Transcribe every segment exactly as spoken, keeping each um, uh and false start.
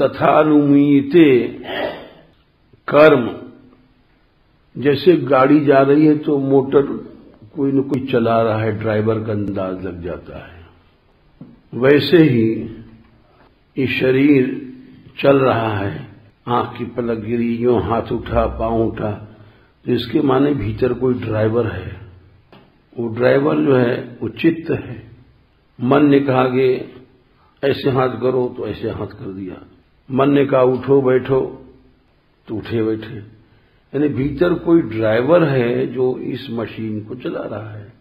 तथानुमीते कर्म, जैसे गाड़ी जा रही है तो मोटर कोई न कोई चला रहा है, ड्राइवर का अंदाज लग जाता है, वैसे ही ये शरीर चल रहा है, आंख की पलक गिरी, यूं हाथ उठा पांव उठा, तो इसके माने भीतर कोई ड्राइवर है। वो ड्राइवर जो है वो चित्त है। मन ने कहा कि ऐसे हाथ करो तो ऐसे हाथ कर दिया, मन ने कहा उठो बैठो तो उठे बैठे, यानी भीतर कोई ड्राइवर है जो इस मशीन को चला रहा है।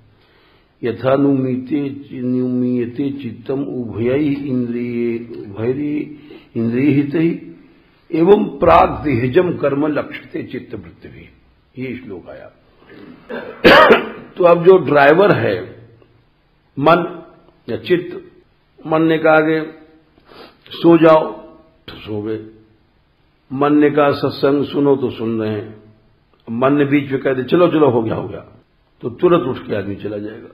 यथानुमीते नुमीयते चित्तम उभयई इंद्रिय उभयी इंद्रिय हित ही एवं प्राग देहजम कर्म लक्ष्यते चित्त वृत्ति, ये श्लोक आया। तो अब जो ड्राइवर है मन या चित्त, मन ने कहा कि सो जाओ तो सो गए, मन ने कहा सत्संग सुनो तो सुन रहे हैं, मन ने बीच में कह दिया चलो चलो हो गया हो गया तो तुरंत उठ के आदमी चला जाएगा,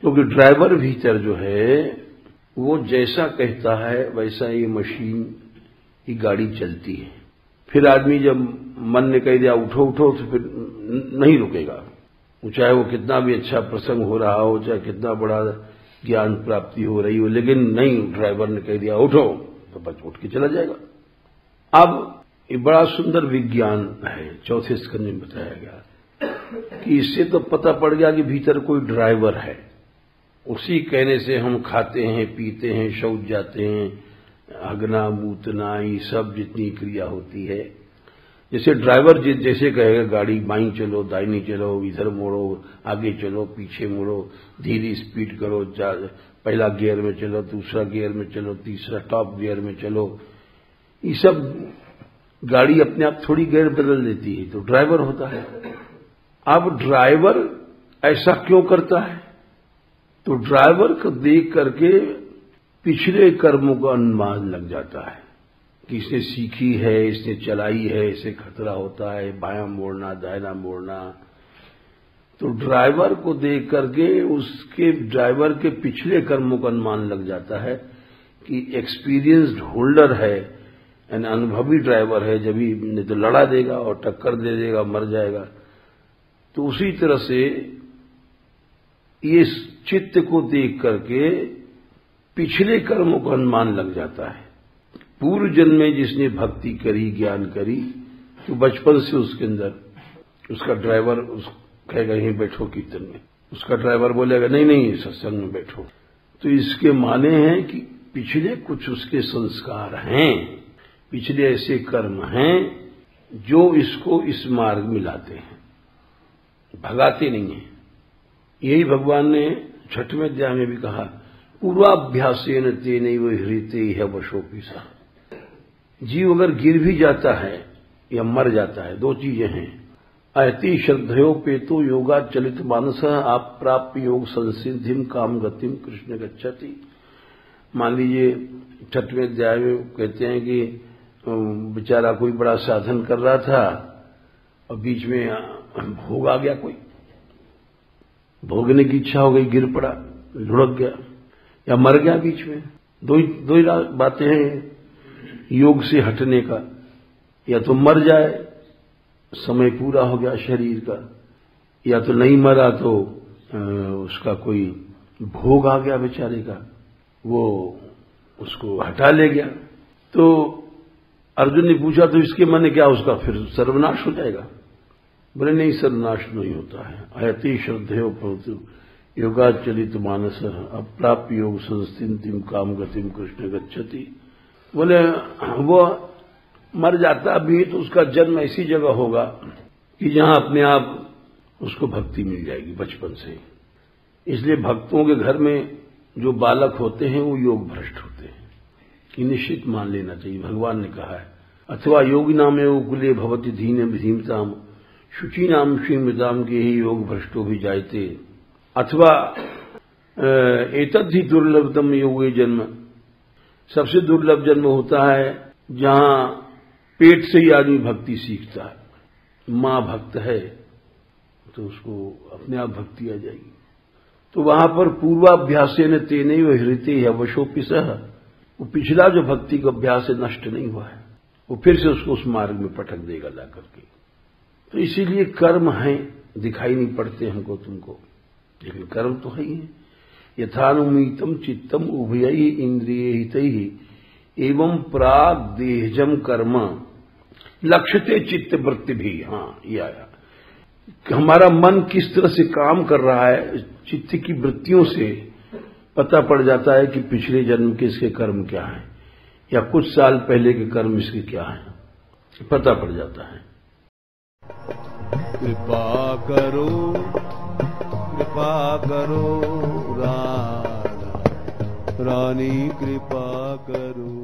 क्योंकि ड्राइवर भीतर जो है वो जैसा कहता है वैसा ये मशीन की गाड़ी चलती है। फिर आदमी जब मन ने कह दिया उठो उठो तो फिर नहीं रुकेगा, चाहे वो कितना भी अच्छा प्रसंग हो रहा हो, चाहे कितना बड़ा ज्ञान प्राप्ति हो रही हो, लेकिन नहीं ड्राइवर ने कह दिया उठो तो बस उठ के चला जाएगा। अब ये बड़ा सुंदर विज्ञान है, चौथे स्कंद में बताया गया कि इससे तो पता पड़ गया कि भीतर कोई ड्राइवर है। उसी कहने से हम खाते हैं, पीते हैं, शौच जाते हैं, हगना मूतना, ये सब जितनी क्रिया होती है, जैसे ड्राइवर जैसे कहेगा गाड़ी बाईं चलो, दाहिनी चलो, इधर मोड़ो, आगे चलो, पीछे मोड़ो, धीरे स्पीड करो, पहला गियर में चलो, दूसरा गियर में चलो, तीसरा टॉप गियर में चलो, ये सब गाड़ी अपने आप थोड़ी गियर बदल देती है, तो ड्राइवर होता है। अब ड्राइवर ऐसा क्यों करता है? तो ड्राइवर को देख करके पिछले कर्मों का अनुमान लग जाता है कि इसने सीखी है, इसने चलाई है, इसे खतरा होता है, बायां मोड़ना, दाहिना मोड़ना। तो ड्राइवर को देख करके उसके ड्राइवर के पिछले कर्मों का अनुमान लग जाता है कि एक्सपीरियंस्ड होल्डर है, यानी अनुभवी ड्राइवर है, जब ही नहीं तो लड़ा देगा और टक्कर दे देगा, मर जाएगा। तो उसी तरह से ये चित्त को देख करके पिछले कर्मों का अनुमान लग जाता है। पूर्व जन्म में जिसने भक्ति करी, ज्ञान करी, तो बचपन से उसके अंदर उसका ड्राइवर उस कहेगा यहीं बैठो कीर्तन में, उसका ड्राइवर बोलेगा नहीं नहीं सत्संग में बैठो। तो इसके माने हैं कि पिछले कुछ उसके संस्कार हैं, पिछले ऐसे कर्म हैं जो इसको इस मार्ग में लाते हैं, भगाते नहीं हैं। यही भगवान ने छठवें अध्याय में भी कहा पूर्वाभ्यासेन तेनैव ह्रियते ह्य वशोऽपि सः। जीव अगर गिर भी जाता है या मर जाता है, दो चीजें हैं। अति श्रद्धयोपेतो योगाचलित मानसः आप प्राप्त योग संसिद्धिम काम गतिम कृष्ण गच्छति। मान लीजिए छठवें अध्याय में कहते हैं कि बेचारा कोई बड़ा साधन कर रहा था और बीच में भोग आ गया, कोई भोगने की इच्छा हो गई, गिर पड़ा, लुढ़क गया या मर गया बीच में। दो ही दो ही बातें हैं योग से हटने का, या तो मर जाए, समय पूरा हो गया शरीर का, या तो नहीं मरा तो उसका कोई भोग आ गया बेचारे का, वो उसको हटा ले गया। तो अर्जुन ने पूछा तो इसके माने क्या, उसका फिर सर्वनाश हो जाएगा? बोले नहीं, सर्वनाश नहीं होता है। अति श्रद्धेय प्रभु योगाचलित मानस अप्राप्य योग संस्थितिम काम गतिम कृष्ण गच्छति। बोले वो मर जाता भी तो उसका जन्म ऐसी जगह होगा कि जहां अपने आप उसको भक्ति मिल जाएगी बचपन से। इसलिए भक्तों के घर में जो बालक होते हैं वो योग भ्रष्ट होते हैं, कि निश्चित मान लेना चाहिए। भगवान ने कहा है अथवा योगी नामे कुले भवति धीने भीमताम शुचि नाम श्रीमृताम के ही योग भ्रष्टो भी जायते अथवा एतद्धि दुर्लभतम योगे जन्म। सबसे दुर्लभ जन्म होता है जहां पेट से ही आदमी भक्ति सीखता है। मां भक्त है तो उसको अपने आप भक्ति आ जाएगी। तो वहां पर पूर्वाभ्यासेन तेने हृते वशोपि सह, वो पिछला जो भक्ति का अभ्यास है नष्ट नहीं हुआ है, वो फिर से उसको उस मार्ग में पटक देगा ला करके। तो इसीलिए कर्म हैं, दिखाई नहीं पड़ते हमको तुमको, लेकिन कर्म तो है ही है। यथानुमीतम चित्तम उभय इंद्रिय हित ही एवं प्राग देहजम कर्म लक्ष्यते चित्त वृत्ति भी। हाँ ये आया, हमारा मन किस तरह से काम कर रहा है चित्त की वृत्तियों से पता पड़ जाता है कि पिछले जन्म के इसके कर्म क्या हैं या कुछ साल पहले के कर्म इसके क्या हैं, पता पड़ जाता है। कृपा करो कृपा करो राधा रानी कृपा करो।